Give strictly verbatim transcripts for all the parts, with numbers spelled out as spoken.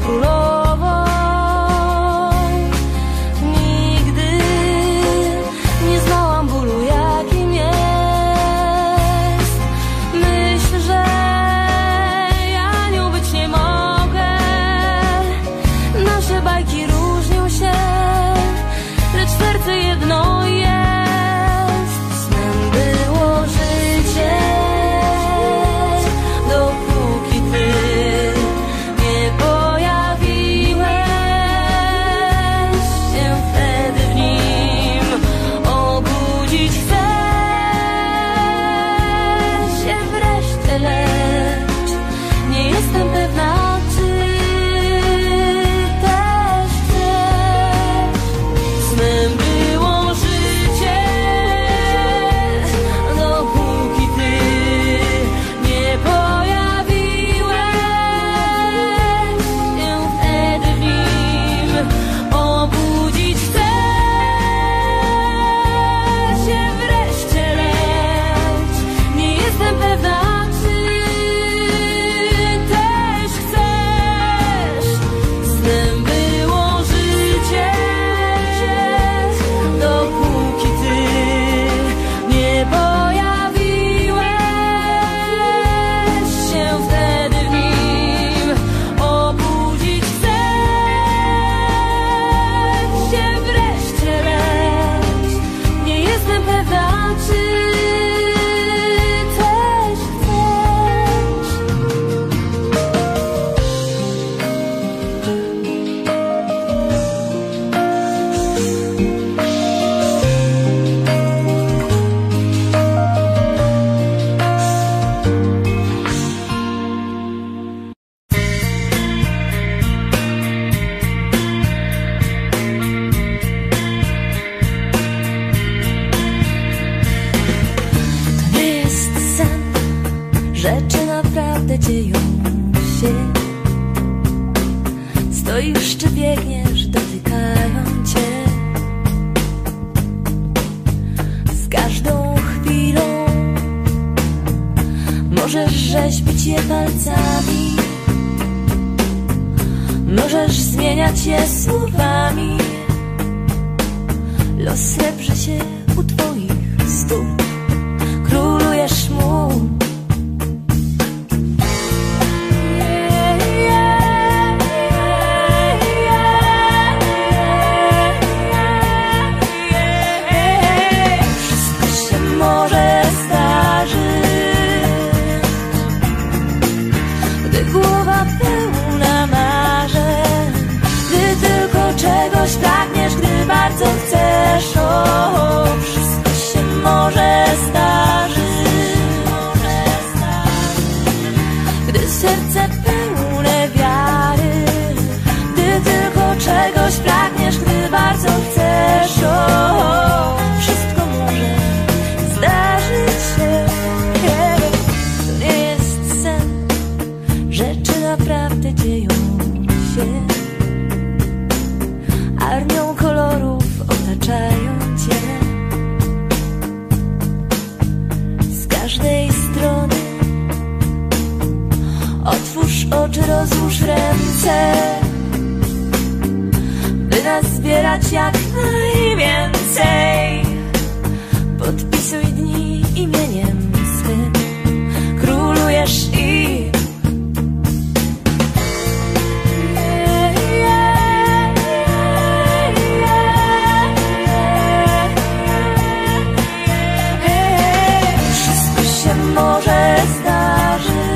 będziesz królową. Nigdy nie znałam bólu, jakim jest. Myślę, że ja nią być nie mogę. Nasze bajki różnią się, lecz serce jedno jest. Snem było życie, wszystko się może zdarzyć.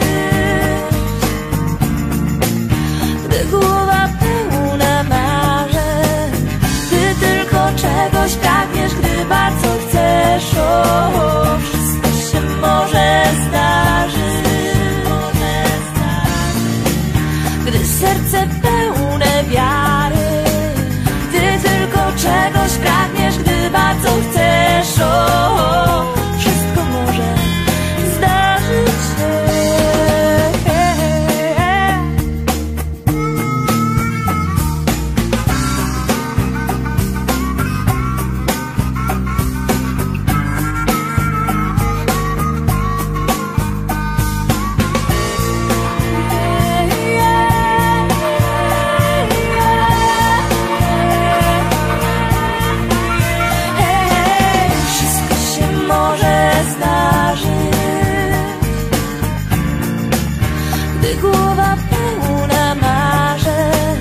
głowa pełna marzeń,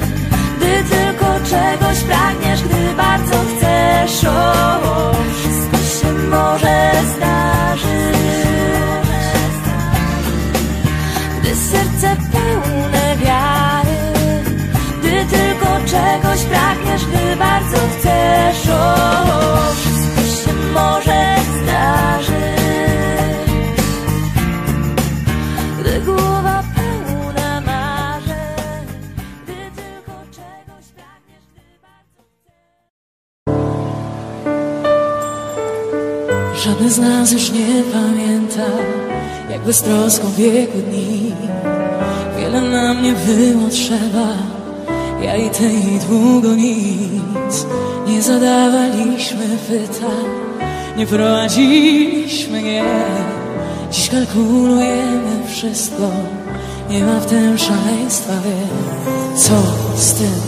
gdy tylko czegoś pragniesz, gdy bardzo chcesz, o, wszystko się może zdarzyć. Gdy serce pełne wiary, gdy tylko czegoś pragniesz, gdy bardzo chcesz, o, wszystko się może zdarzyć. Żaden z nas już nie pamięta, jak bez troską biegły dni. Wiele nam nie było trzeba, ja i ty, i długo nic. Nie zadawaliśmy pytań, nie prowadziliśmy gier. Dziś kalkulujemy wszystko, nie ma w tym szaleństwa, wie. Co z tym?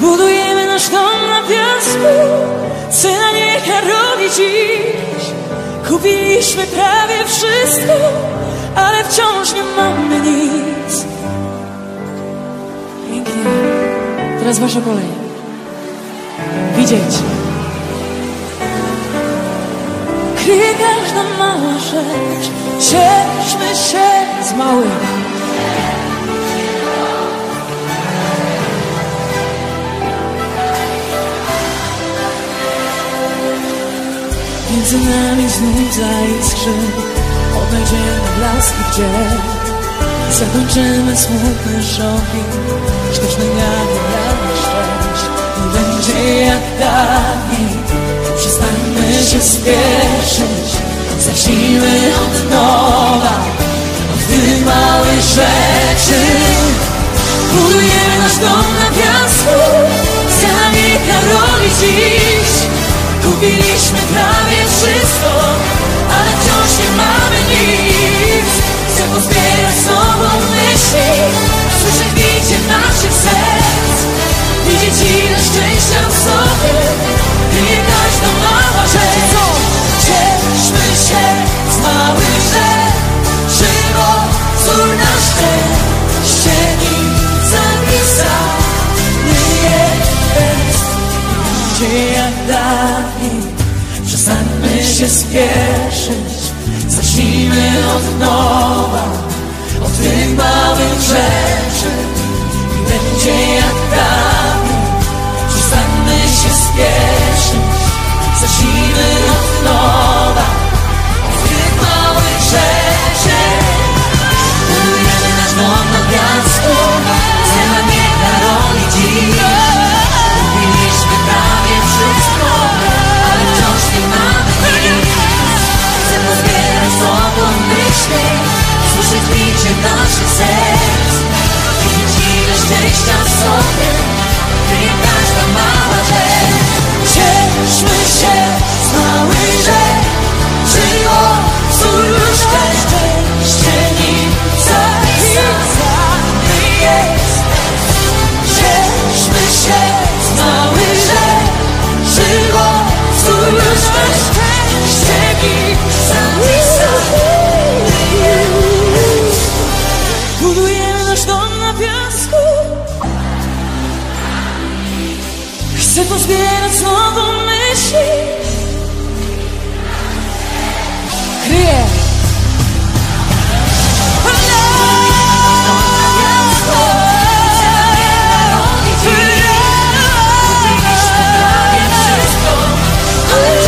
Budujemy nasz dom na piasku, cena niech robi dziś. Kupiliśmy prawie wszystko, ale wciąż nie mamy nic. Pięknie. Teraz wasza kolej. Widzieć. Kryje każda mała rzecz, cieszmy się z małych. Między nami znów zaiskrzy, odnajdziemy blaski gdzieś. Zakończymy smutny shopping, sztuczny gady na szczęść. Nie będzie jak dawniej. Przestańmy się spieszyć, zacznijmy od nowa, od tych małych rzeczy. Budujemy nasz dom na piasku, sami Karoli dziś. Kupiliśmy prawie wszystko, ale wciąż nie mamy nic. Chcę pozbierać sobą myśli, słyszę bicie naszych serc. Widzieć ile szczęścia w sobie, kryje każda mała rzecz. Cieszmy się z małych rzeczy, bo wzór nasz ten ścieni zapisa. Kryje bez gdzie jak dawniej. Przestańmy się spieszyć, zacznijmy od nowa, od tych małych rzeczy. Będzie jak dawniej, przestańmy się spieszyć, zacznijmy od nowa, od tych małych rzeczy. Budujemy nasz dom na piasku, cena nie dla roli dziś. Kupiliśmy prawie wszystko, ale wciąż nie mamy nic. Chcę pozbierać sobą myśli, słyszeć bicie naszych serc. Ile szczęścia w sobie, kryje każda mała rzecz. Cieszmy się z małych rzeczy, o wzór już ten szczęście nim zapisał. Cieszmy się z małych rzeczy, o wzór już ten szczęście nim zapisał. Chcę pozbierać znowu myśli. Kryje. Chcę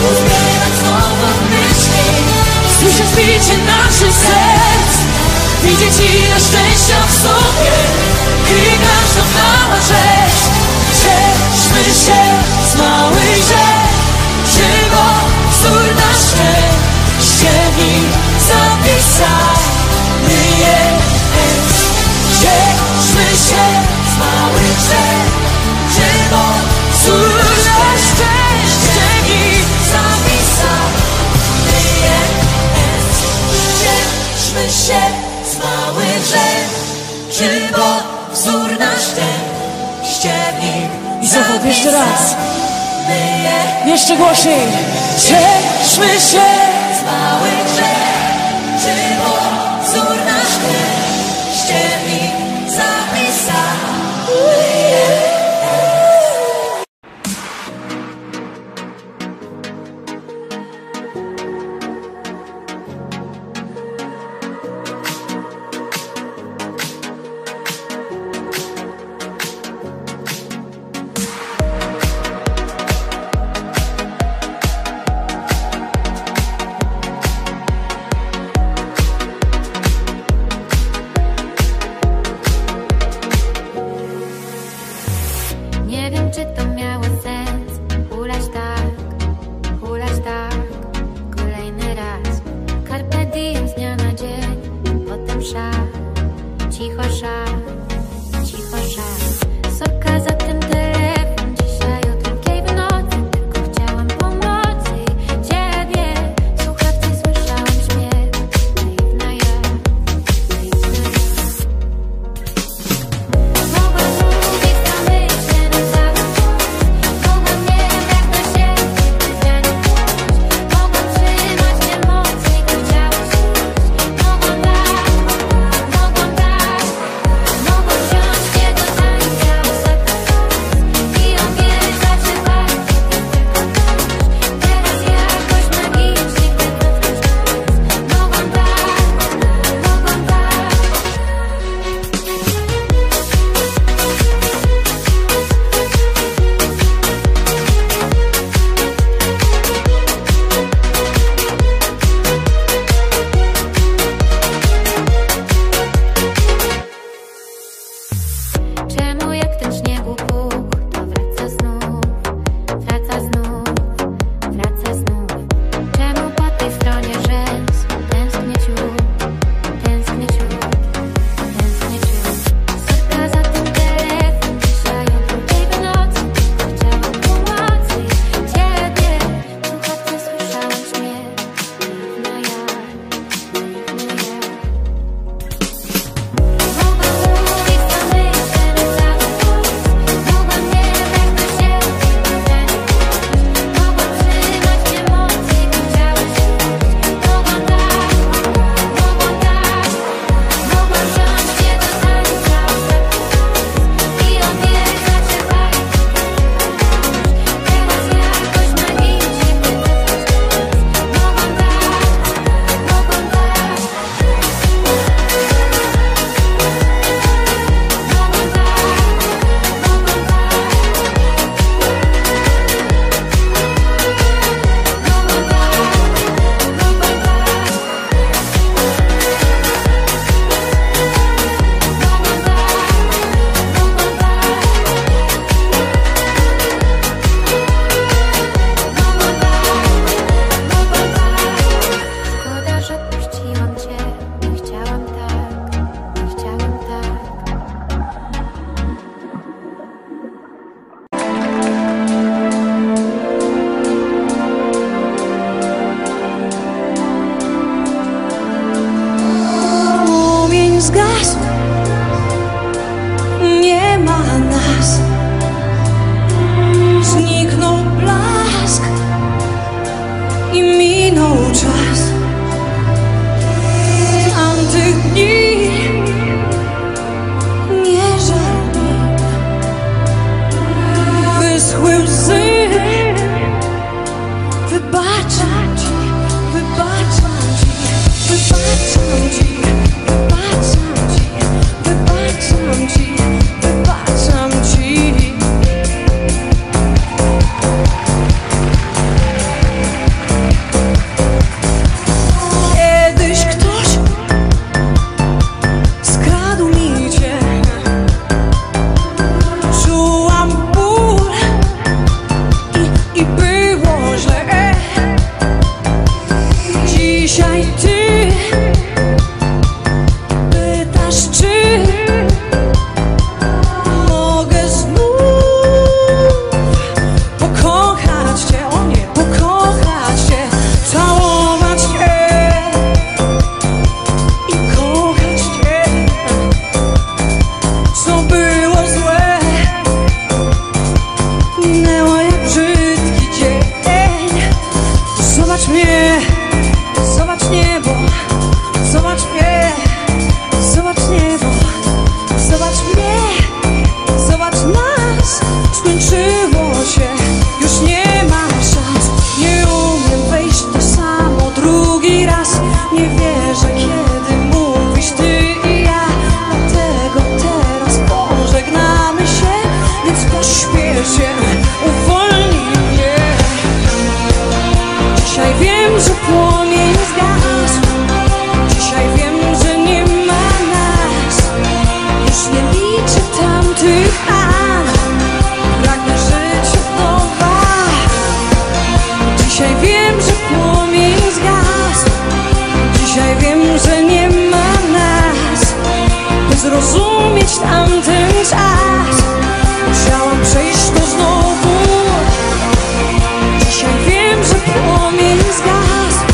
pozbierać znowu myśli. Słyszę bicie naszych serc. Widzieć ile szczęścia w sobie. Kryje każda mała rzecz. Cieszmy się z małych rzeczy, bo wzór nasz szczęście w nim zapisany jest. Cieszmy się z małych rzeczy, bo wzór nasz szczęście w nim zapisany jest. Cieszmy się z małych rzeczy, bo wzór nasz ten ściemnik. I zachodź jeszcze raz. Jeszcze głośniej. Cieszmy się z małych grzech, czy pozór nasz szczęście mi zapisał. Zrozumieć tamten czas, musiałam przejść to znowu. Dzisiaj wiem, że płomień zgasł.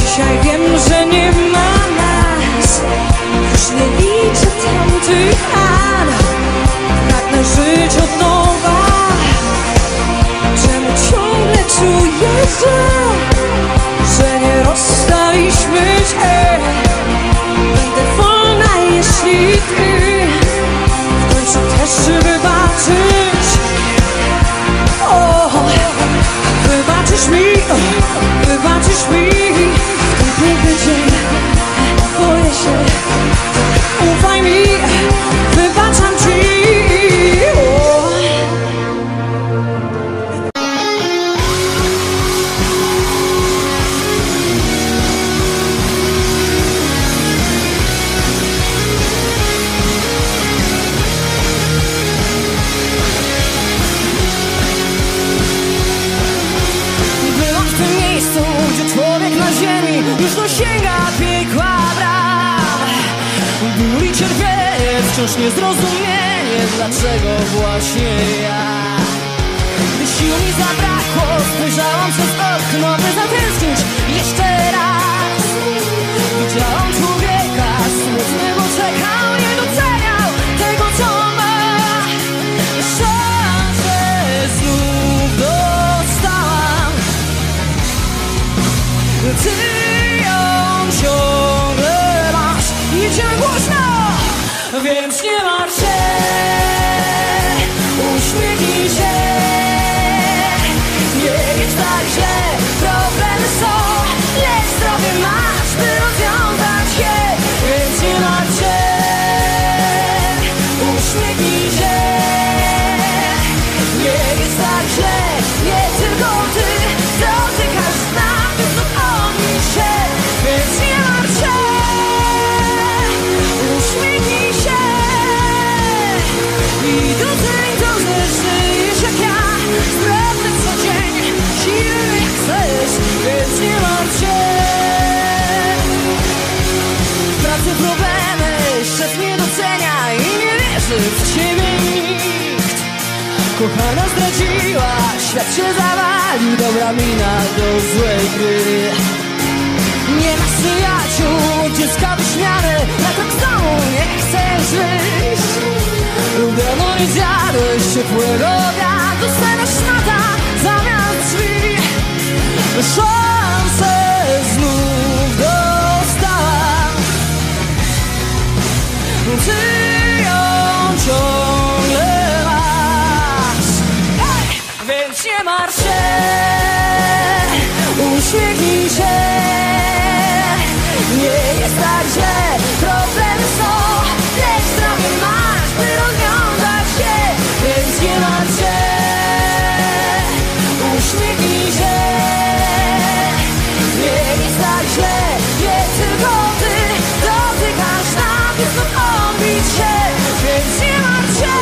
Dzisiaj wiem, że nie ma nas. Już nie liczę tamtych an. Pragnę żyć od nowa. Czemu ciągle czuję źle, że nie rozstaliśmy się? W końcu też wybaczyć. O, wybaczysz mi, wybaczysz mi. W ten piękny dzień boję się. Ufaj mi, wybaczam ci. O. Już dosięga piekła bram. Ból i cierpienie, wciąż niezrozumienie, dlaczego właśnie ja. Gdy sił mi zabrakło, spojrzałam przez okno, by zatęsknić jeszcze raz. Widziałam człowieka smutnego, czekał, nie doceniał tego, co ma. Szansę znów dostałam. Ty ciągle masz, idzie głośno, więc nie martw się. Uśmiechnij się, nie jest tak źle. Problemy są, lecz zdrowie masz, by rozwiązać je. Więc nie martw się, uśmiechnij się, nie jest tak źle. Nie tylko ty dotykasz znak, więc zapomnij się. Więc nie martw się, uśmiechnij się. I doceń to, że żyjesz jak ja, zdrowny co dzień, silny jak chcesz. Więc nie martw się. W pracy problemy, szef nie docenia i nie wierzy w ciebie nikt. Kochana zdradziła, świat się zawalił, dobra mina do złej gry. Nie masz przyjaciół, dziecka wyśmiane, na tak samo nie chcesz żyć. Udano i zjadę ciepłego wiatru, dostaniesz szmata zamiast drzwi. Szansę znów dostałam. Ty ją ciągle masz. Hej! Więc nie martw się, uśmiechnij się. Nie jest tak źle, problemy są, lecz zdrowie masz, by rozwiązać je. Więc nie martw się, uśmiechnij się. Nie jest tak źle, nie tylko ty dotykasz nam, więc zapomnij się. Więc nie martw się,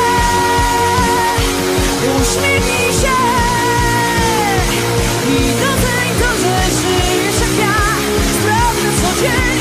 uśmiechnij się. I doceń to, że żyjesz jak ja, zdrowny co dzień.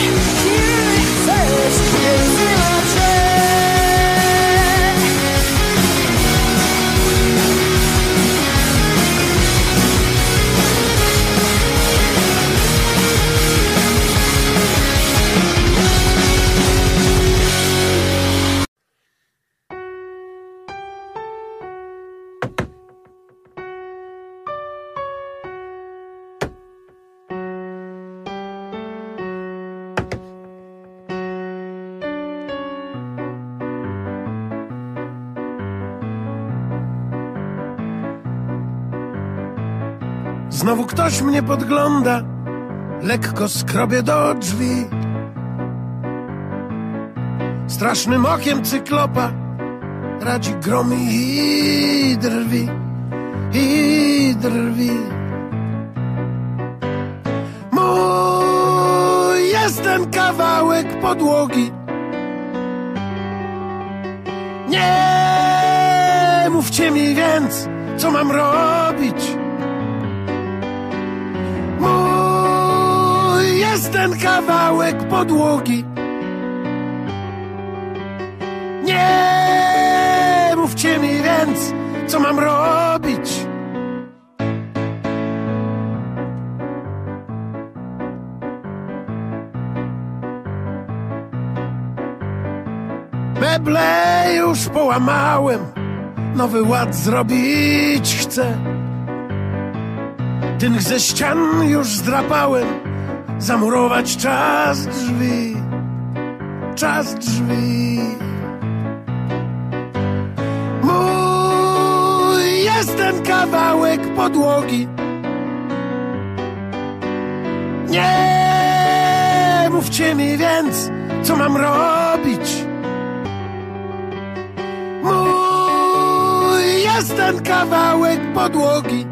Znowu ktoś mnie podgląda, lekko skrobię do drzwi. Strasznym okiem cyklopa radzi grom i drwi, i drwi. podłogi. Nie mówcie mi więc, co mam robić. Mój jest ten kawałek podłogi. Nie mówcie mi więc, co mam robić. Meble już połamałem, nowy ład zrobić chcę. Tynk ze ścian już zdrapałem, zamurować czas drzwi, czas drzwi. Mój jest ten kawałek podłogi. Nie mówcie mi więc, co mam robić. Jest ten kawałek podłogi.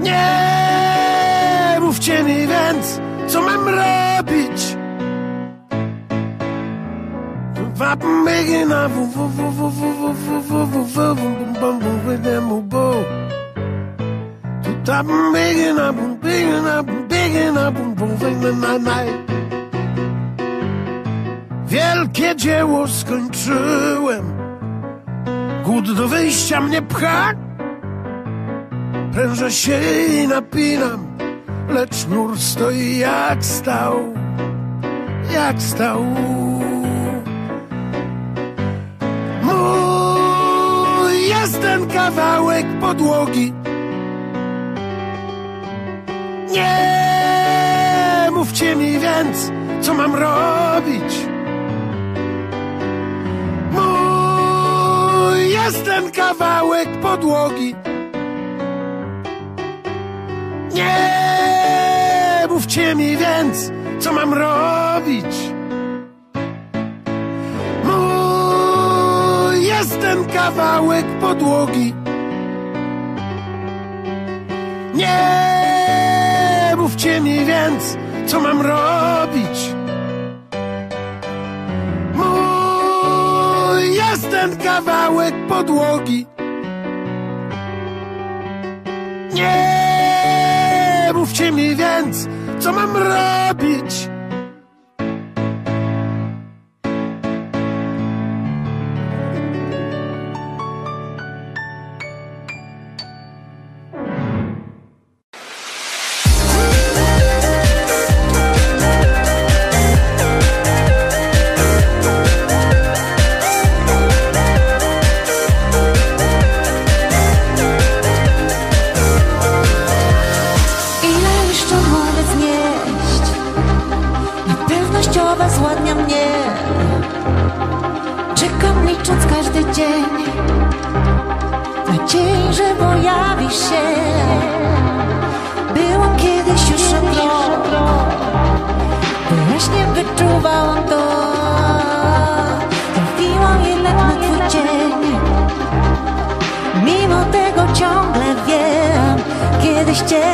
Nie mówcie mi więc, co mam robić. Wielkie dzieło skończyłem, głód do wyjścia mnie pcha. Prężę się i napinam, lecz mur stoi jak stał, jak stał. Mój jest ten kawałek podłogi. Nie mówcie mi więc, co mam robić. Jest ten kawałek podłogi. Nie mówcie mi więc, co mam robić. Mój jest ten kawałek podłogi. Nie mówcie mi więc, co mam robić. Jest ten kawałek podłogi. Nie mówcie mi więc, co mam robić. Jeszcze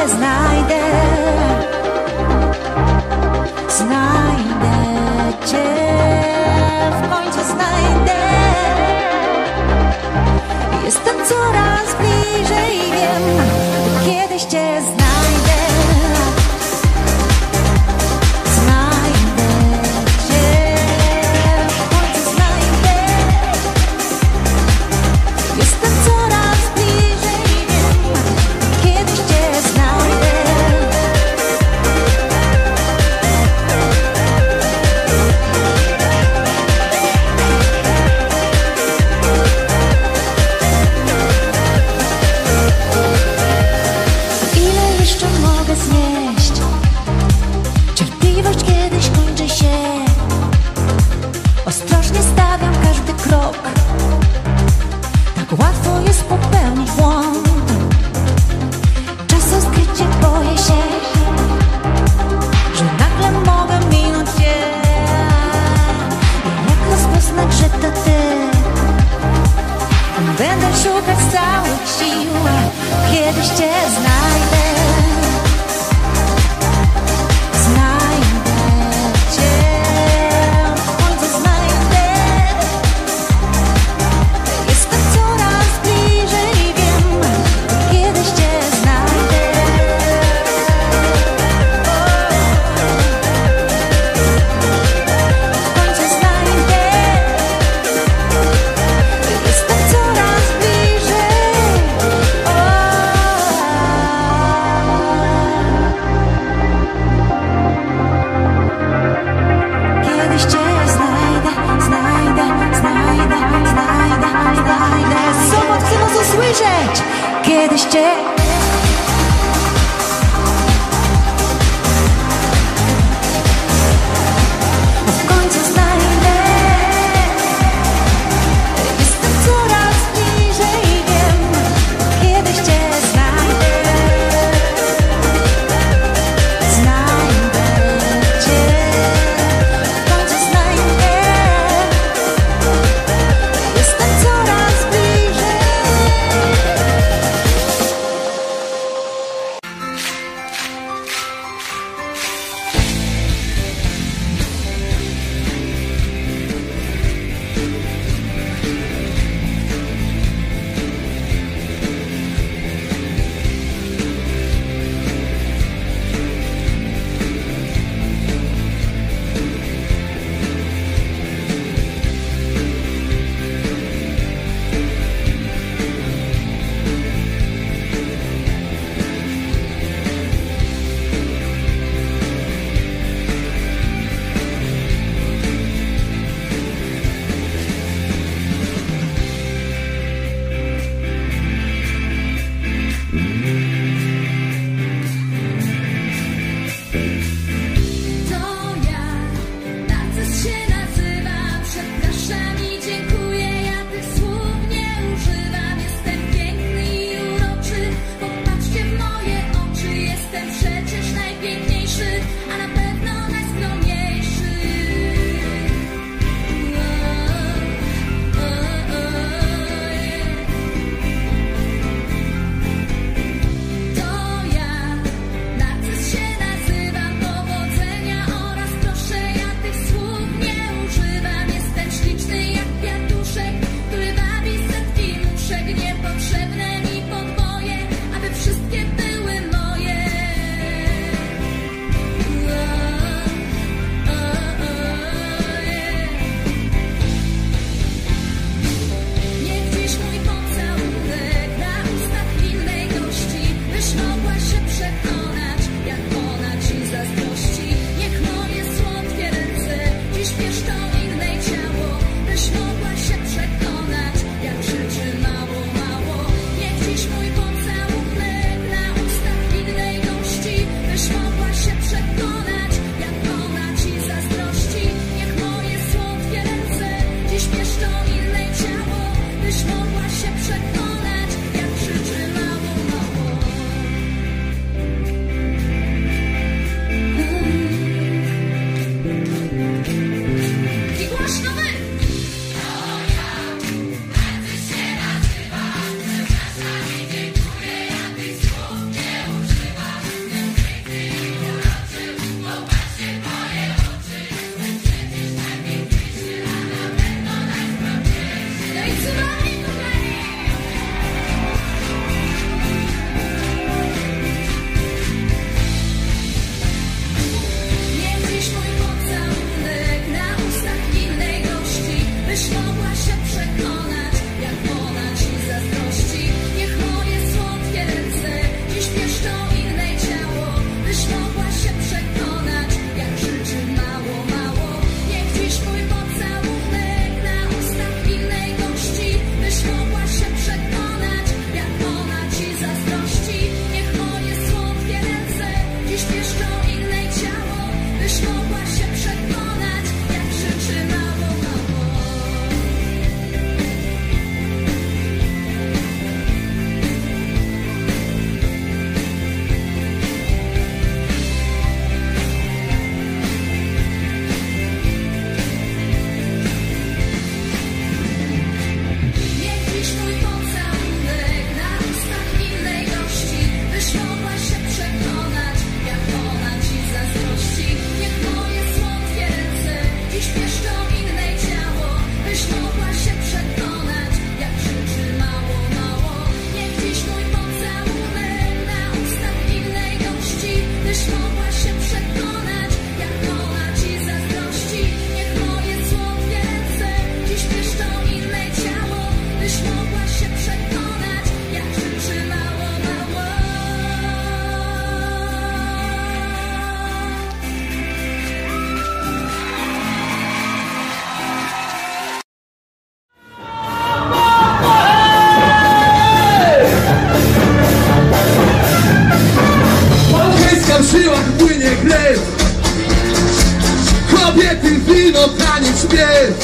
śmierć.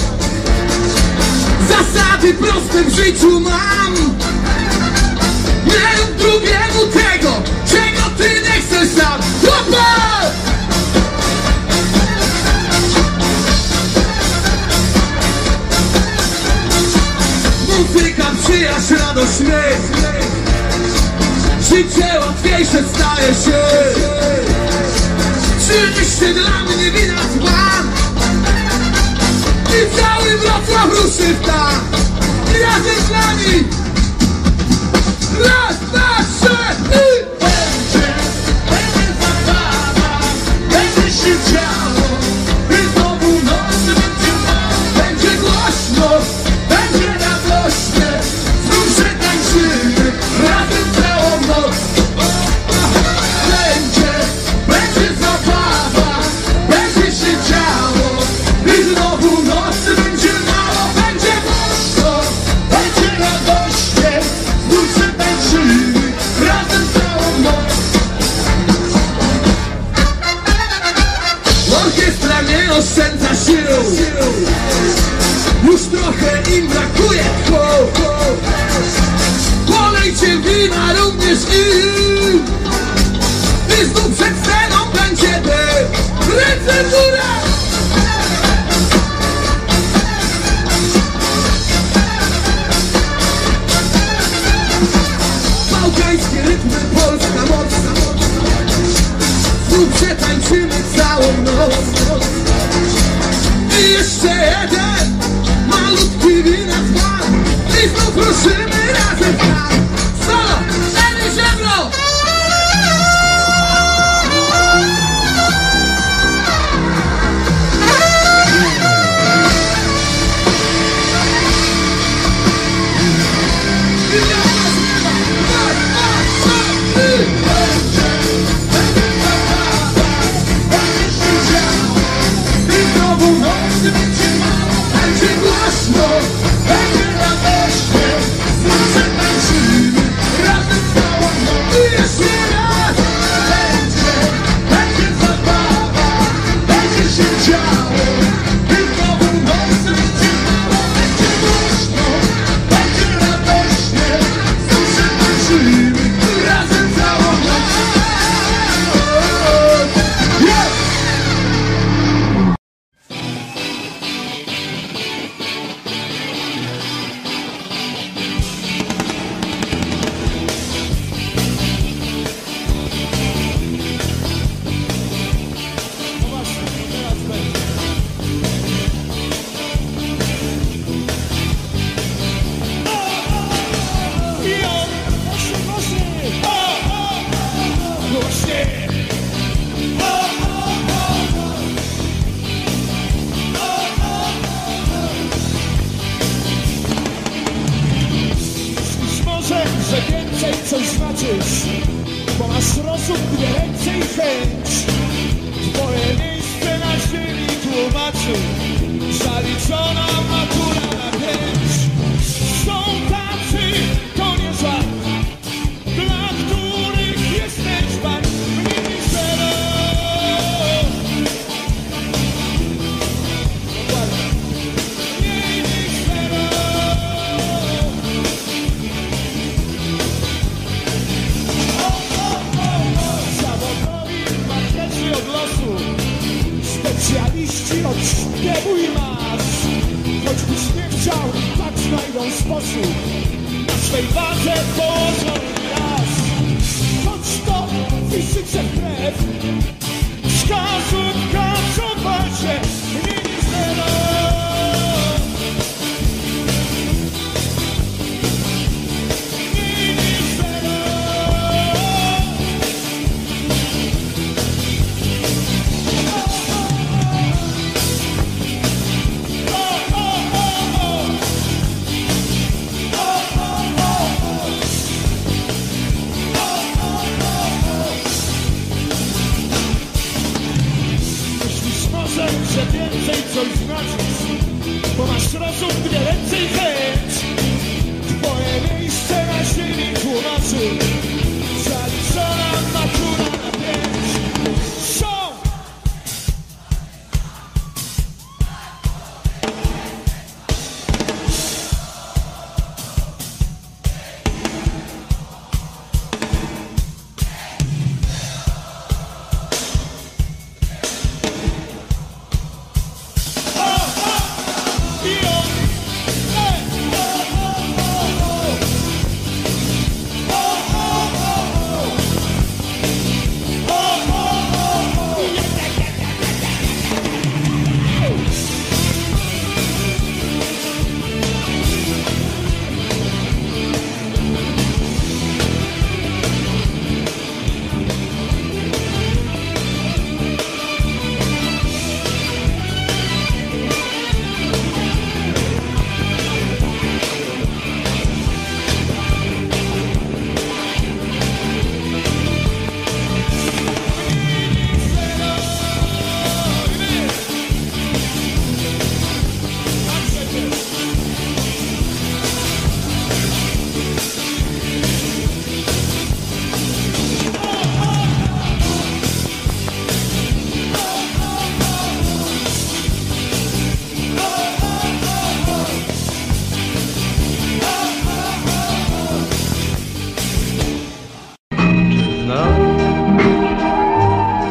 Zasady proste w życiu mam. Nie rób drugiemu tego, czego ty nie chcesz sam. Opa! Muzyka, przyjaźń, radość, śmiech. Życie łatwiejsze staje się. Przynieście dla mnie wina zła i cały Wrocław ruszy w tak. Razem z nami. Raz, dwa, trzy i... Będzie, będzie zabawa, będzie się działo i znowu nocy będzie mało. Będzie głośno, będzie radośnie, znów się tańczymy razem całą noc. Będzie, będzie zabawa, będzie się działo i znowu nocy będzie mało. Będzie głośno, będzie radośnie, znów się tańczymy razem całą noc. Orkiestra nie oszczędza sił, już trochę im brakuje. Polejcie wina również im i znów przed sceną będzie dym. Ręce w górę! Bałkańskie rytmy, polska moc. Znów przetańczymy całą noc. I jeszcze jeden malutki wina dzban i znów ruszymy razem tam. Solo, Ery Żebro! Są!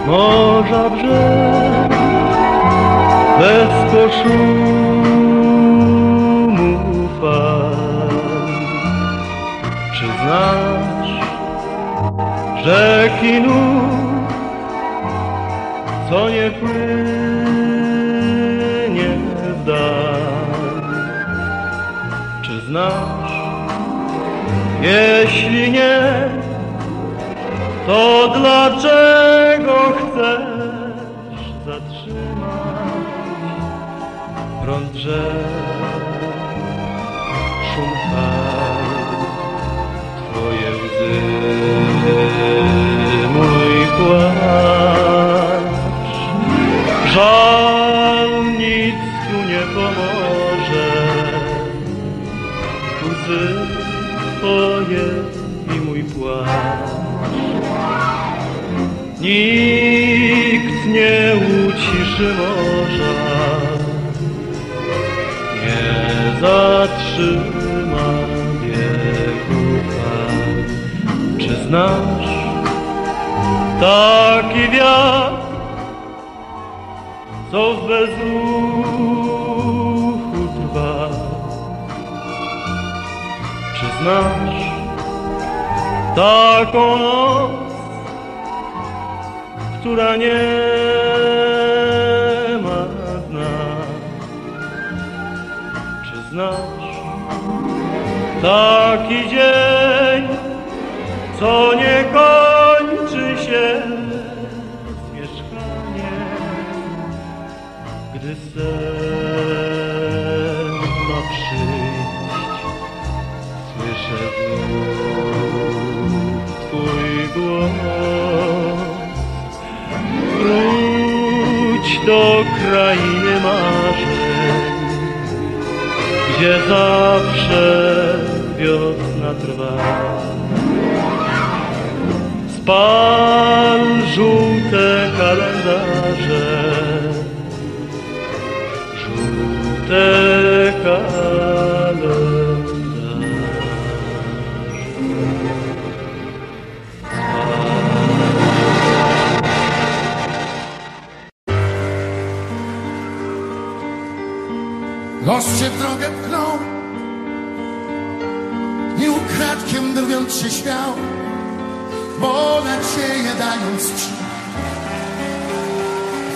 morza brzeg, bez poszumu fal. Czy znasz rzeki nut, co nie płynie z dal? Czy znasz, jeśli nie, to dlaczego chcesz zatrzymać prąd rzek, szum fal, twoje łzy, mój płacz? Żal nic tu nie pomoże, łzy twoje i mój płacz. Nikt nie uciszy morza, nie zatrzyma biegu fal. Czy znasz taki wiatr, co w bezruchu trwa? Czy znasz taką noc, która nie ma dna? Czy znasz taki dzień, co nie kończy się zmierzchaniem, gdy sen ma przyjść? Słyszę znów twój głos. Wróć do krainy marzeń, gdzie zawsze wiosna trwa. Spal żółte kalendarze, żółte kalendarze. Los się w drogę pchnął i ukradkiem drwiąc się śmiał, bo nadzieję dając ci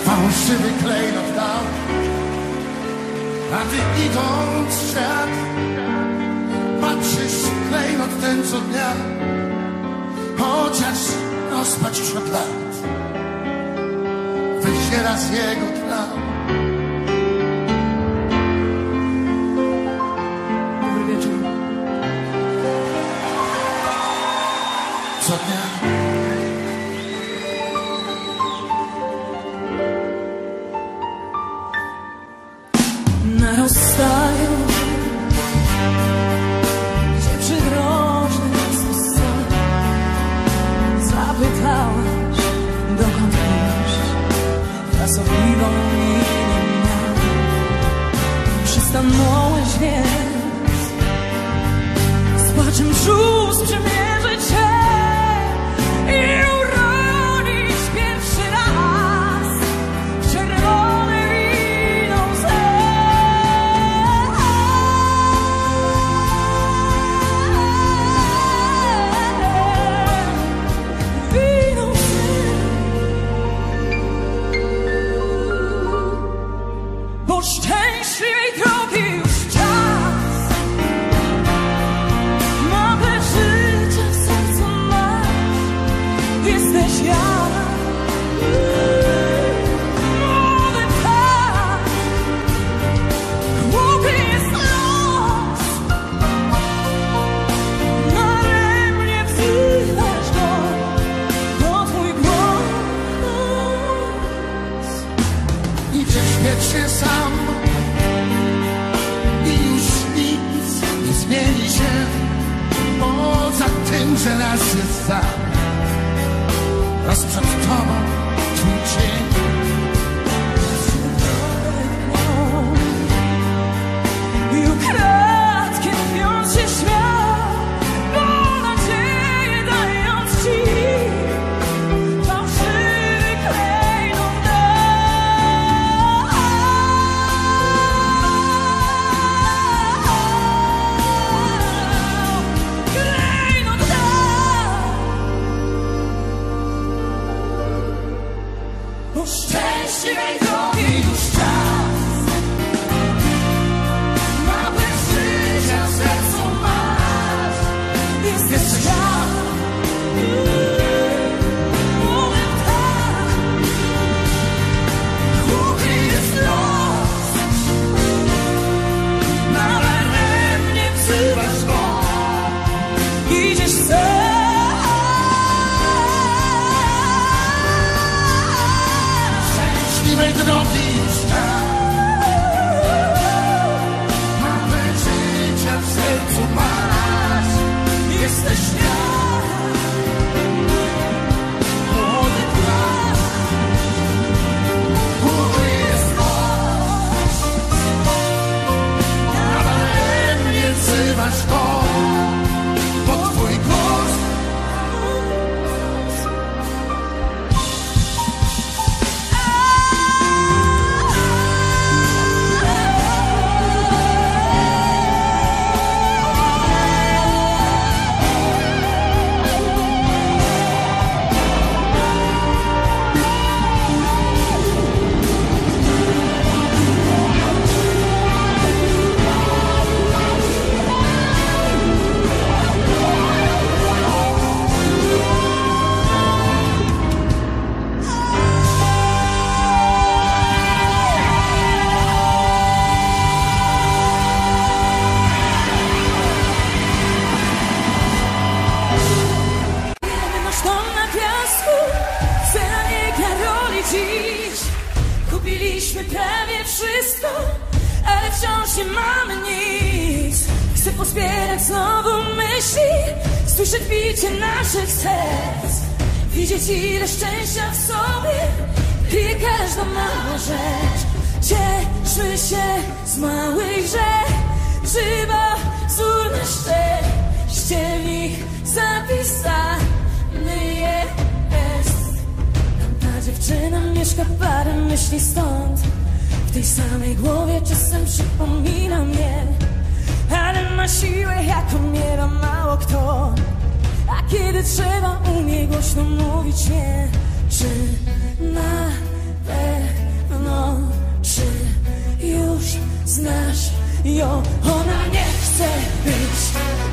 fałszywy klejnot dał. A ty idąc w świat patrzysz w klejnot ten co dnia, chociaż rozpacz już od lat wyziera z jego dna. Co dnia na rozstaju, gdzie przydrożny jest sam, zapytałaś dokąd iść, pracowniwą minę miał. Przystanąłeś więc, z płaczem czuł sprzymierzyć się i uronić pierwszy raz w czerwone wino łzy. Wino łzy, bo szczęśliwej drogi już. Że raz jest sam, raz przed tobą twój cień. I ukradkiem wiąz się śmiał, bo nadzieję dając ci fałszywy klej. już szczęśliwej drogi już czas. Nawet życia w sercu masz, jesteś świat. Mówię tak, głupi jest los. Nawet mnie wzywasz go, idziesz sam. Szczęśliwej drogi już czas. Nawet życia w sercu masz, jesteś świat. Młody płacz, głupi jest los. Nawet mnie wzywasz go, bo twój głos. Kupiliśmy prawie wszystko, ale wciąż nie mamy nic. Chcę pozbierać znowu myśli, słyszeć bicie naszych serc, widzieć ile szczęścia w sobie i każda mała rzecz. Cieszmy się z małych rzeczy, bo wzór na szczęście w nich zapisany jest. Dziewczyna mieszka parę myśli stąd, w tej samej głowie czasem przypomina mnie, ale ma siłę jaką nie ma mało kto. A kiedy trzeba u niej głośno mówić nie, czy na pewno, czy już znasz ją? Ona nie chce być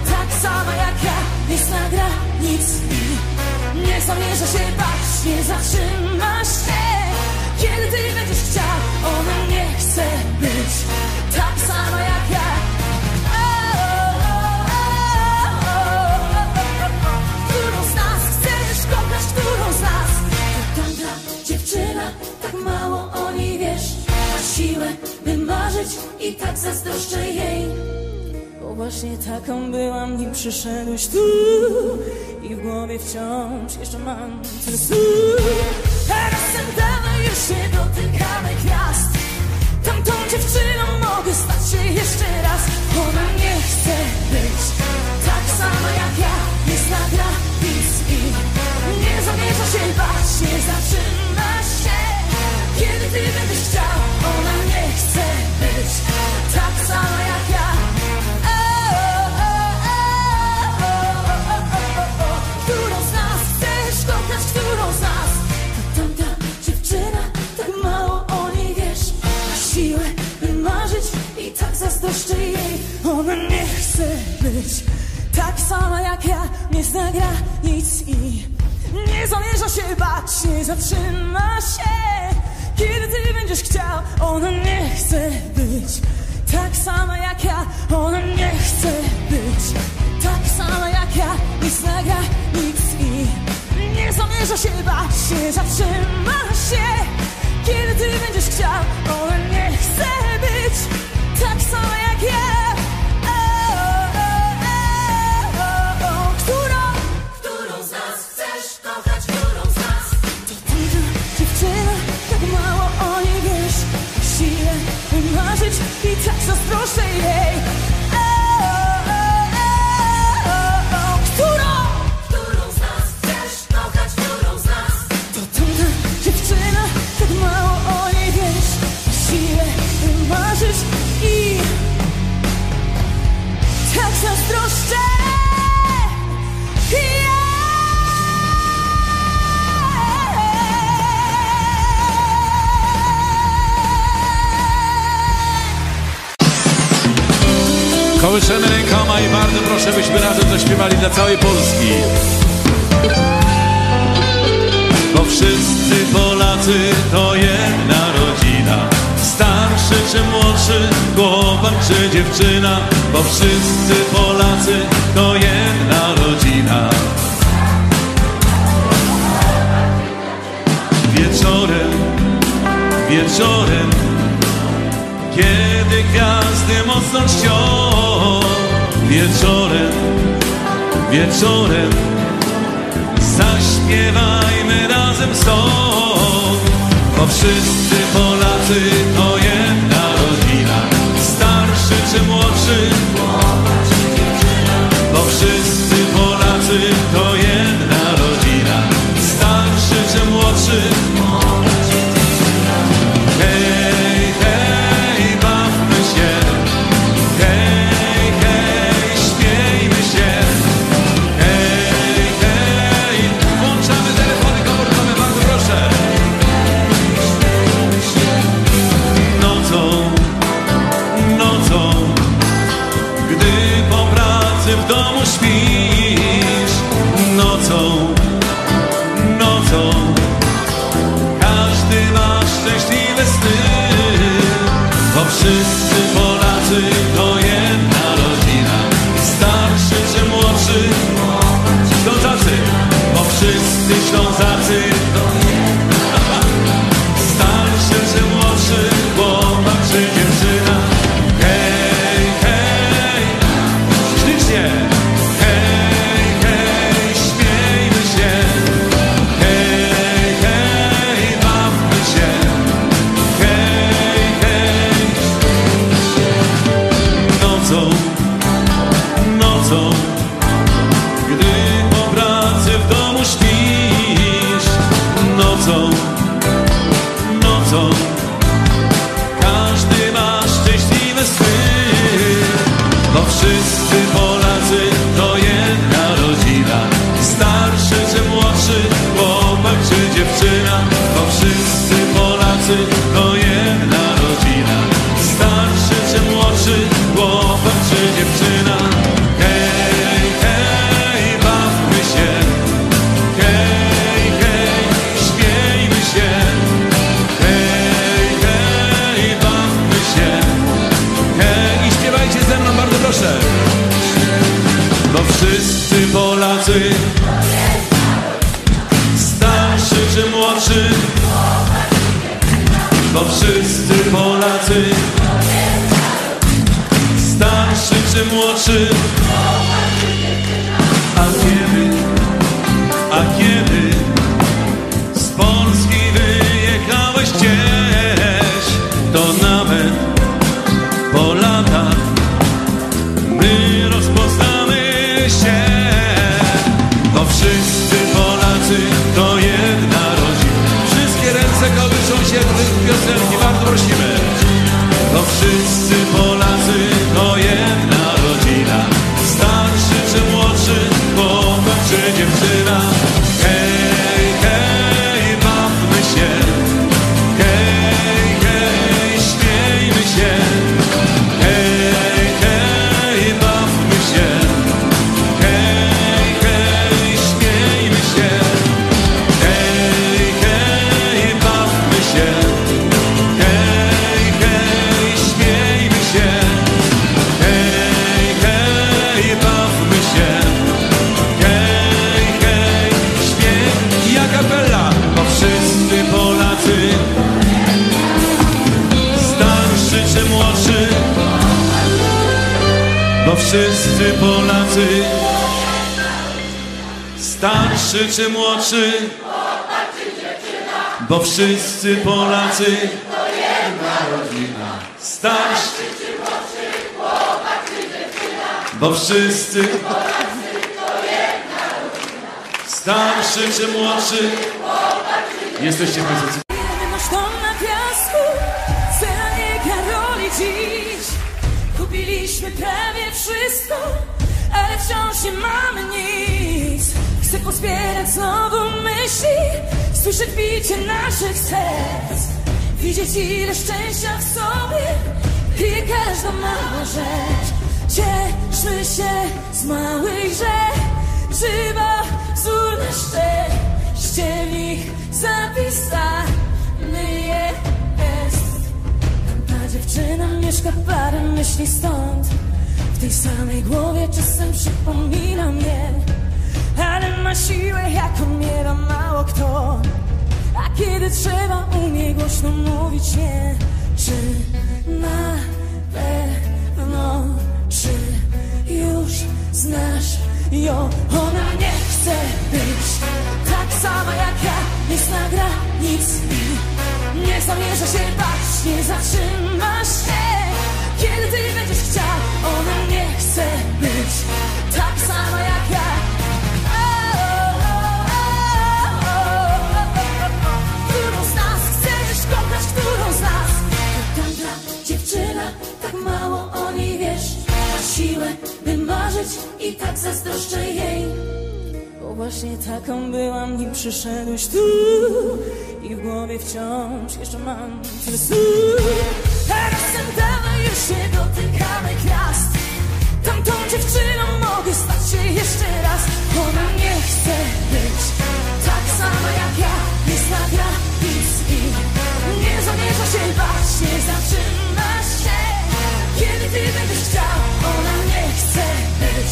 tak sama jak ja, jest na granicy. Nie zamierza się bać, nie zatrzymasz się, kiedy ty będziesz chciał. Ona nie chce być tak sama jak ja. Którą z nas chcesz kochać, którą z nas? To tamta dziewczyna, tak mało o niej wiesz. Ma siłę, by marzyć i tak zazdroszczę jej. Bo właśnie taką byłam, nim przyszedłeś tu i w głowie wciąż jeszcze mam ten razem. Dawaj już się dotykamy gwiazd, tamtą dziewczyną mogę stać się jeszcze raz. Ona nie chce być tak sama jak ja, jest na granicy i nie zamierza się bać, nie zatrzyma się, kiedy ty będziesz chciał. Ona nie chce być tak sama jak ja. Którą z nas? To tamta dziewczyna, tak mało o niej wiesz. Ma siłę, by marzyć i tak zazdroszczę jej. Ona nie chce być tak sama jak ja, nie zna granic i nie zamierza się bać, nie zatrzyma się, kiedy ty będziesz chciał. Ona nie chce być tak sama jak ja. Ona nie chce być tak sama jak ja, nie zna granic i nie zamierza się bać, nie zatrzyma się, kiedy ty będziesz chciał. Ona nie chce być tak sama jak ja. O, o, o, o, o. Którą? Którą z nas chcesz kochać, którą z nas? To tamta dziewczyna, tak mało o niej wiesz. Siłę wymarzyć i tak zazdroszczę jej. Którą z nas? Kołyszemy rękoma i bardzo proszę, byśmy razem zaśpiewali dla całej Polski. Bo wszyscy Polacy to jedna rodzina, starszy czy młodszy, chłopak czy dziewczyna. Bo wszyscy Polacy to jedna rodzina. Wieczorem, wieczorem, kiedy gwiazdy mocno czcią, wieczorem, wieczorem, zaśpiewajmy razem song. Bo wszyscy Polacy to jedna rodzina, starszy czy młodszy, bo wszyscy Polacy to jedna rodzina, starszy czy młodszy. Wszyscy Polacy to jedna rodzina, starszy czy młodszy, Ślązacy, bo wszyscy Ślązacy to jedna rodzina, starszy czy młodszy, chłopak czy dziewczyna. Hej, hej, ślicznie, hej, hej, śmiejmy się, hej, hej, bawmy się, hej. Nocą każdy ma szczęśliwy sny, bo wszyscy Polacy to jedna rodzina, starszy czy młodszy, chłopak czy dziewczyna, bo wszyscy Polacy to jedna rodzina, starszy czy młodszy, chłopak czy dziewczyna. Hej, hej, bawmy się, hej. Bo wszyscy Polacy, starszy czy młodszy, bo wszyscy Polacy, starszy czy młodszy. A kiedy, a kiedy z Polski wyjechałeś gdzieś, to nawet po latach my rozpoznamy się, bo wszyscy Polacy to jedna rodzina. Wszystkie ręce kołyszą się do tych piosenki, bardzo prosimy. Bo wszyscy Polacy to jedna rodzina, starszy czy młodszy, chłopak czy dziewczyna. Hej, hej, bawmy się, hej, hej, śmiejmy się, hej. Bo wszyscy Polacy, starszy czy młodszy, bo wszyscy Polacy to jedna rodzina, starszy czy młodszy, chłopak czy dziewczyna, bo wszyscy Polacy to jedna rodzina, starszy czy młodszy, chłopak czy dziewczyna. Jesteście Państwo. Kupiliśmy prawie wszystko, ale wciąż nie mamy nic. Chcę pozbierać znowu myśli, słyszeć bicie naszych serc, widzieć ile szczęścia w sobie i każda mała rzecz. cieszmy się z małych rzeczy, bo wzór na szczęście w nich zapisany jest. Tam ta dziewczyna mieszka parę myśli stąd, w tej samej głowie czasem przypomina mnie, ale ma siłę jaką miewa mało kto, a kiedy trzeba u niej głośno mówić nie. Czy na pewno, czy już znasz ją? Ona nie chce być tak sama jak ja, nie zna granic, nie zamierza się bać, nie zatrzymasz się, kiedy ty będziesz chciał. Ona nie chce być tak sama jak ja. Którą z nas chcesz kochać, którą z nas? Dziewczyna, tak mało o niej wiesz, ma siłę, by marzyć i tak zazdroszczę jej. Bo właśnie taką byłam, nim przyszedłeś tu i w głowie wciąż jeszcze mam ten sól. Razem dawaj już się dotykamy gwiazd, tamtą dziewczyną mogę stać się jeszcze raz. Ona nie chce być tak sama jak ja, nie zna granic i nie zamierza się bać, nie zatrzymasz się, kiedy ty będziesz chciał. Ona nie chce być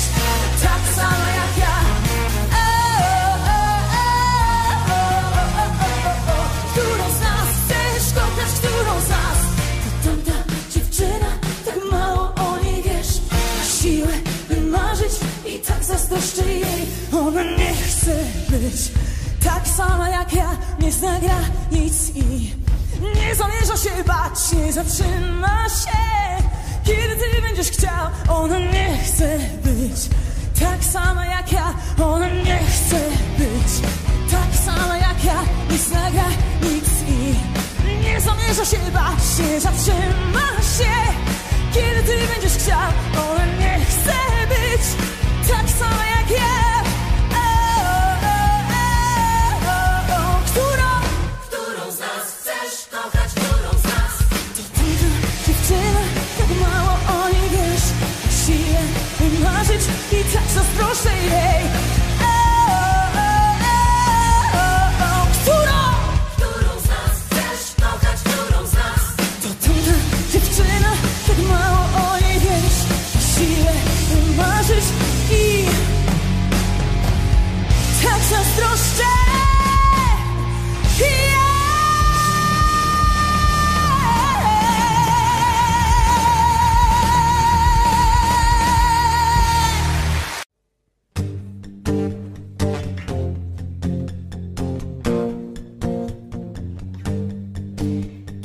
tak sama jak ja. Którą z nas chcesz kochać, którą z nas? To tamta dziewczyna, tak mało o niej wiesz, ma siłę, by marzyć i tak zazdroszczę jej. Ona nie chce być tak sama jak ja, nie zna granic i nie zamierza się bać, nie zatrzyma się, kiedy ty będziesz chciał. Ona nie chce być tak sama jak ja, ona nie chce być tak sama jak ja, nie zna granic i nie zamierza się bać, nie zatrzyma się, kiedy ty będziesz chciał. Ona nie chce być tak sama jak ja. I tak zazdroszczę jej. O, o, o, o, o. Którą? Którą z nas chcesz kochać, którą z nas? To tamta dziewczyna, tak mało o niej wiesz, siłę marzyć i tak zazdroszczę jej.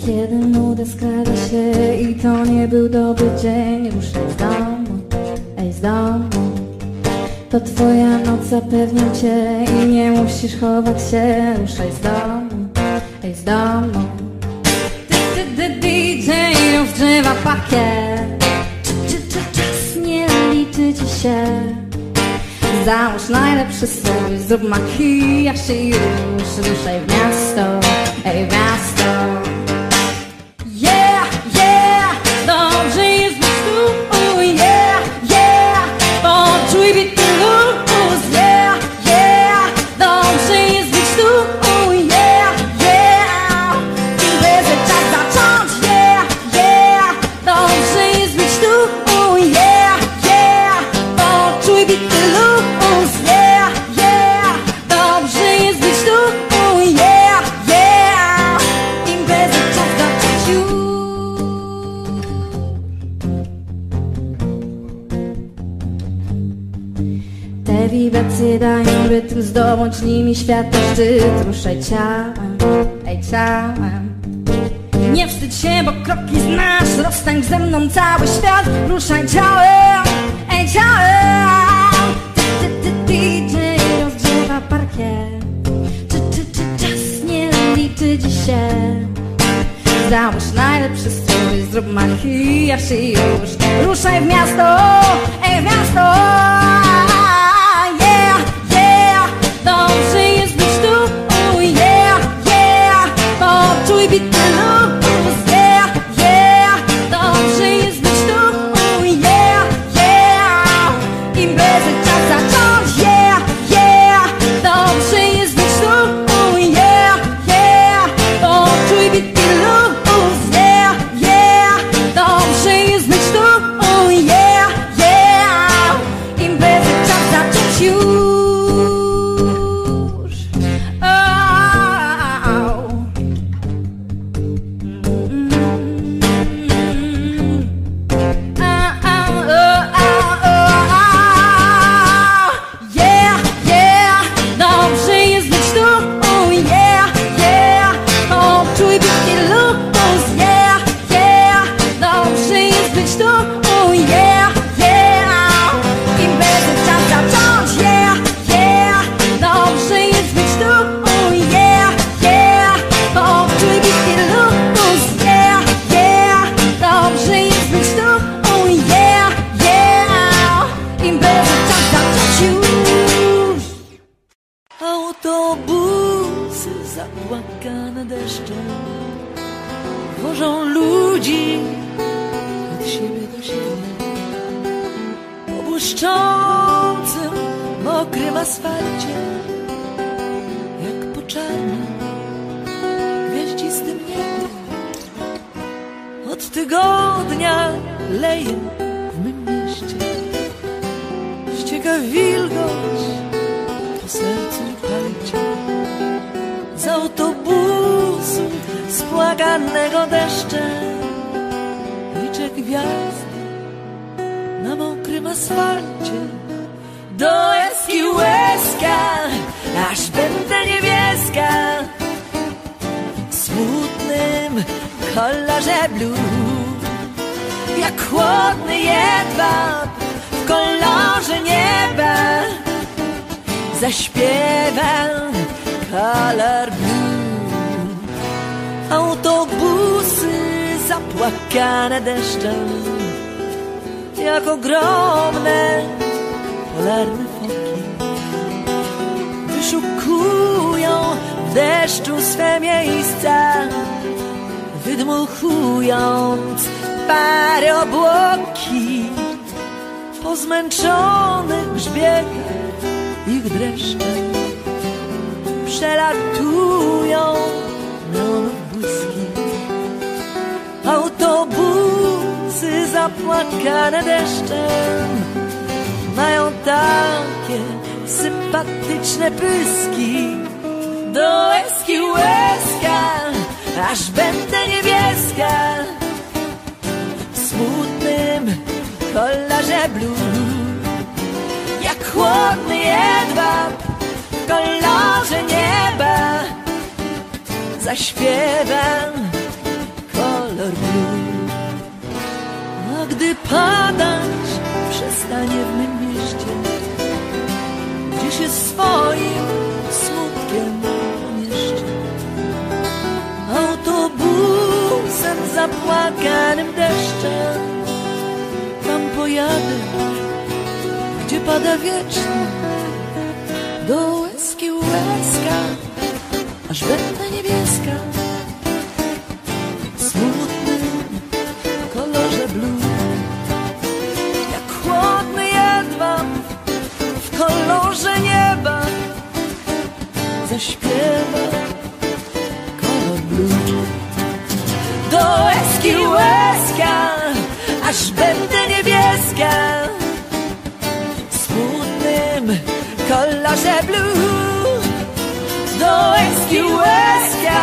Kiedy nuda skradza się i to nie był dobry dzień, ruszaj z domu, ej z domu. To twoja noc, zapewniam cię i nie musisz chować się, ruszaj z domu, ej z domu. Ty, ty, ty, D J rozgrzewa pakiet, czy, czy, czy, czas nie liczy ci się. Załóż najlepszy strój, zrób makijaż i już ruszaj w miasto, ej w miasto. Dają rytm, zdobądź nimi świata szczyt, ruszaj ciałem, ej ciałem. Nie wstydź się, bo kroki znasz, rozstań ze mną cały świat, ruszaj ciałem, ej ciałem. Ty, ty, ty, D J rozgrzewa parkiet, czy, czy, czy czas nie liczy dzisiaj. Załóż najlepszy strój, zrób makijaż i już ruszaj w miasto, ej w miasto. Dobrze jest być tu, yeah, yeah, poczuj bity luz, yeah, yeah, dobrze jest być tu, yeah, yeah. nad deszczem wożą ludzi od siebie do siebie po błyszczącym, mokrym asfalcie, jak po czarnym, gwiaździstym niebie. Od tygodnia leje w mym mieście, ścieka wilgoć po sercu i palcie. Z autobusu spłaganego deszczem liczę gwiazd na mokrym asfalcie. Do łezki łezka, aż będę niebieska w smutnym kolorze blue, jak chłodny jedwab w kolorze nieba zaśpiewam kolor blue. Autobusy zapłakane deszczem, jak ogromne polarne foki, wyszukują w deszczu swe miejsca, wydmuchując parę obłoki. Po zmęczonych grzbietach ich dreszcze przelatują neonów błyski. Autobusy zapłakane deszczem mają takie sympatyczne pyski. Do łezki łezka, aż będę niebieska w smutnym kolorze blue, jak chłodny jedwab w kolorze nieba zaśpiewam kolor blue. A gdy padać przestanie w mym mieście, gdzie się swoim smutkiem pomieszczę, autobusem zapłakanym deszczem tam pojadę, gdzie pada wiecznie. Do łezki łezka, aż będę niebieska w smutnym kolorze blue, jak chłodny jedwab w kolorze nieba zaśpiewa kolor blue. Do łezki łezka, aż będę niebieska w smutnym kolorze blue. Do łezki łezka,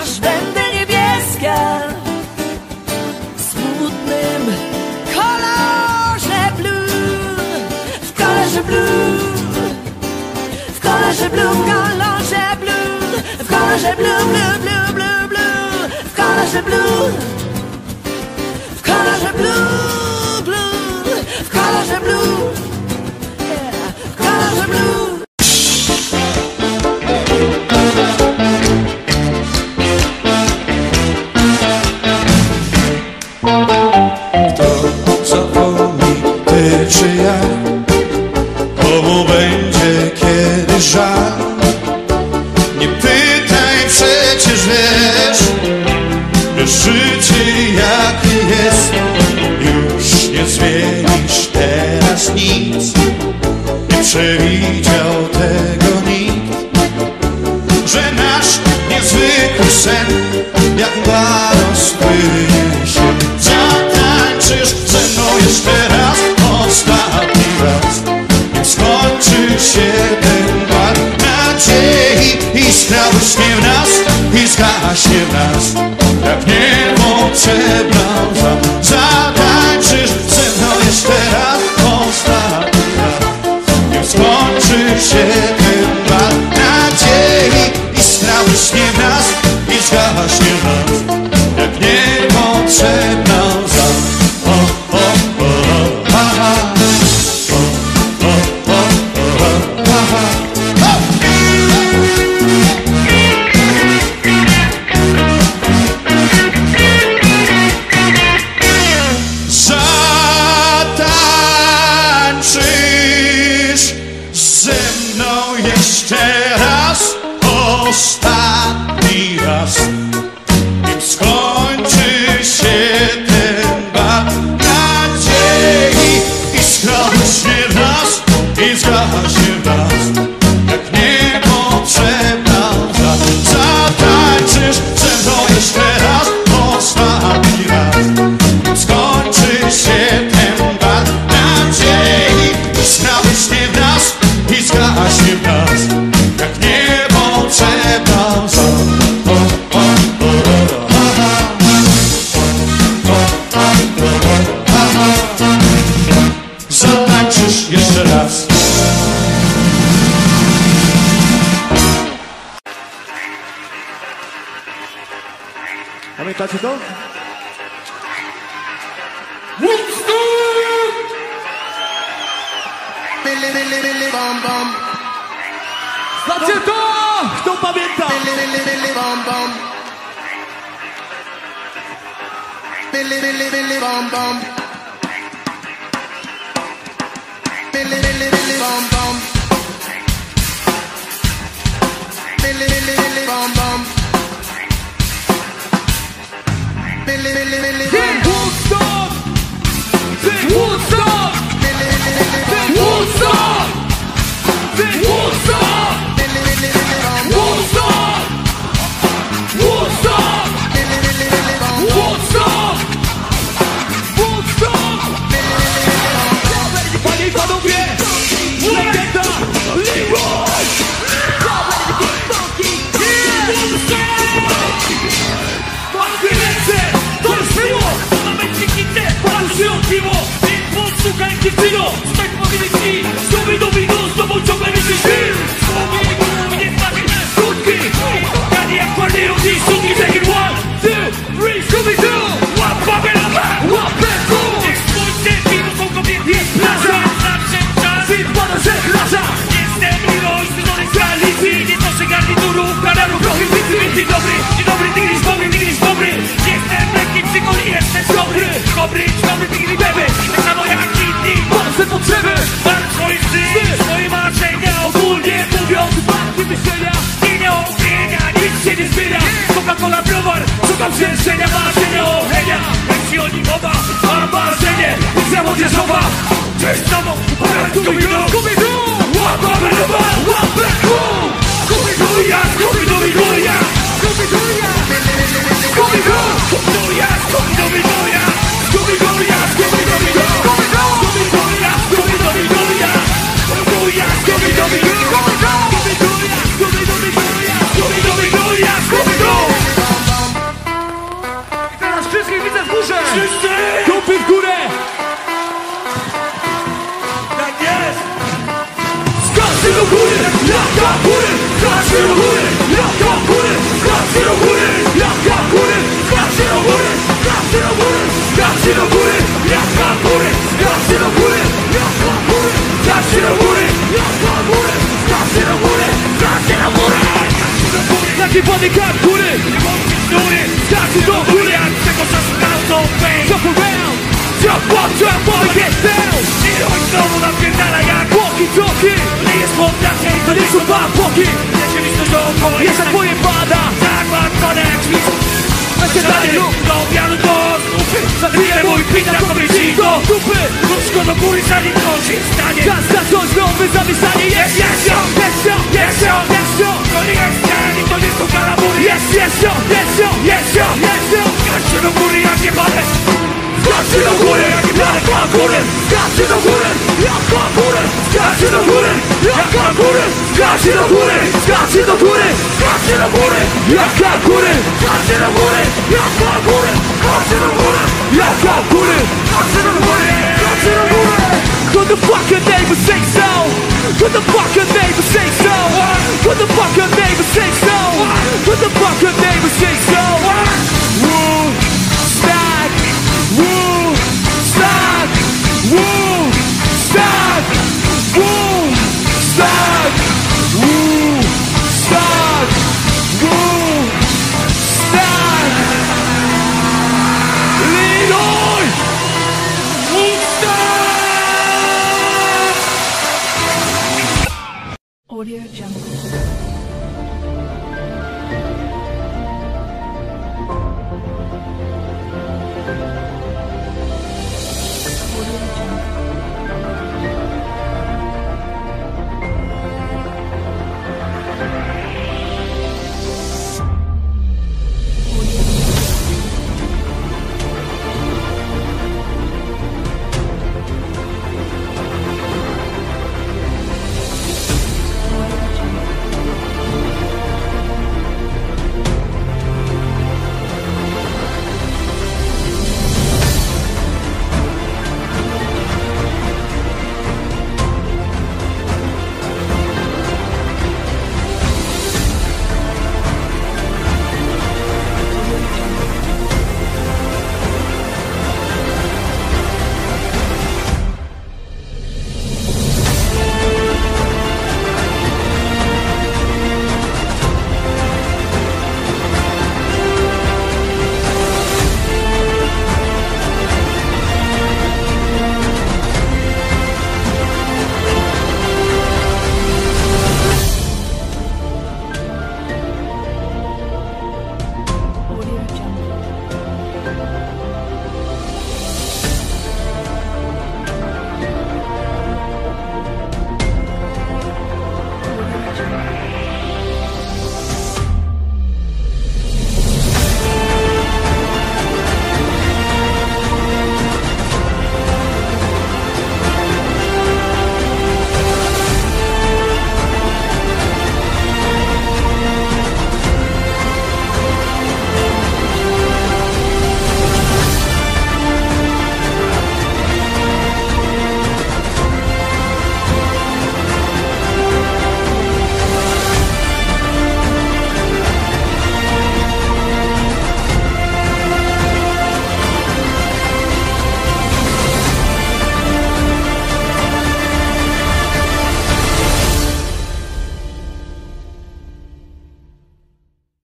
aż będę niebieska w smutnym kolorze blue. W kolorze blue, w kolorze blue, w kolorze blue, w kolorze blue, blue, blue, blue, blue, w kolorze blue. W kolorze blue, blue, w kolorze blue, yeah, w kolorze blue. To, co oni, ty czy ja, komu będzie kiedy żal? Nie pytaj, przecież wiesz, że życie jak jest, już nie zmienisz teraz nic. Nie przewidział tego nikt, że nasz niezwykły sen jak balon spłynie się. Zatańczysz ze mną jeszcze raz, ostatni raz, nim skończy się ten bal. Nadziei iskra błyśnie w nas i zgaśnie w nas, jak niepotrzebna łza. Zatańczysz ze mną jeszcze raz, ostatni raz, nie skończy się ten bal. Nadziei iskra błyśnie w nas i zgaśnie w nas, jak niepotrzebna łza. O, o, o, ha, ha. O, o, o, o, ha, ha. Jeszcze raz, ostatni Pamiętacie to? Znacie to? Kto pamięta? Billy, Billy, Billy, bum, bum. Billy, Billy, Billy, bum, bum. Billy, Billy, Billy, bum, bum. Billy, Billy, Billy, bum, bum. Woodstock! Woodstock! Billy, Billy, Billy, bum, bum. Woodstock! Woodstock! Billy, Billy, Billy, bum, bum. Woodstock! Woodstock! Billy, Billy, Billy, bum, bum. Woodstock! Słuchaj dziewczyno, co tak powinny ci zdoby do winu, z tobą ciągle myślisz film. Wspomnieli głównie mnie takie skutki. Kanie jak parnie rodzi, skutki takim one, two, three, Scooby-Doo. Łap, łapę na ma, łapę w gór. Niech spójrzcie, winu są kobiety, jest plaża. Zawsze czas, film pada, że plaża. Jestem Leroy, zbieżonych z realicji. Nie noszę garniturów, kanałów, trochę wicy. Dzień dobry, dzień dobry, nigdy nie dobry, nigdy nie dobry. Jestem lekki, przygód i jestem dobry. Dobry, dobry, nigdy bebe. Wasze potrzeby, wartość żyć, swoje marzenia, ogólnie mówiąc, bardziej myślenia i nie opienia, nic się nie zmienia. Coca-Cola browar, szukam przestrzenia, marzenia, oglenia, jak ci o nim mowa, mam marzenie, misja młodzieżowa, cześć tobą, oraz Scooby-Doo, Scooby-Doo, łapamy nowa, łapę kół, Scooby-Doo ja, Scooby-Doo ja, Scooby-Doo ja, Scooby-Doo, Scooby-Doo ja, Scooby-Doo ja, Scooby-Doo ja, Scooby-Doo ja. Scooby-Doo, Scooby-Doo. Teraz wszystkich widzę w górze. Wszyscy! Dupy w górę! Tak jest! Skaczcie do góry, jak na góry! Skaczcie do góry, jak na góry! Skaczcie do góry, jak na góry! Skaczcie do góry, skaczcie do góry! Skaczcie do góry, jak na góry! Skaczcie do góry, jak na góry! Skaczcie do góry! Taki panik jak góry, nie bądźcie snury. Skaczcie do góry, a tego czasu każdą pęk. Jump around, jump up, jump up, get down. I chodź znowu napierdala jak walkie-talkie. Nie jest poddacie i to nie są papoki. Rzeczywistość dookoła jest na twoje pada. Zagładzone jak śmic. Weźcie dalej lub do obiadu do skupy. Zabiję mój pit na kobieci do dupy. Wróćko do góry, zanim to się stanie. Czas na coś nowy, zamieszanie jest. Jest ją, jest ją, jest ją, jest ją. To nie jest ją. To nie są karabury. Jest, jest ją, jest ją, jest ją, jest ją. Skaczcie do góry, jak nie palec. Skaczcie do góry, jak nie palec. Skaczcie do góry, jak na górę. Skaczcie do góry, jak na górę. Skaczcie do góry, skaczcie do góry. Skaczcie do góry, jak na górę. Skaczcie do góry, jak na górę. Skaczcie do góry, jak na górę. Skaczcie do góry, skaczcie do góry. What the fuck your neighbor say so? What the fuck your neighbor say so? What the fuck your neighbor say so? What the fuck your neighbor say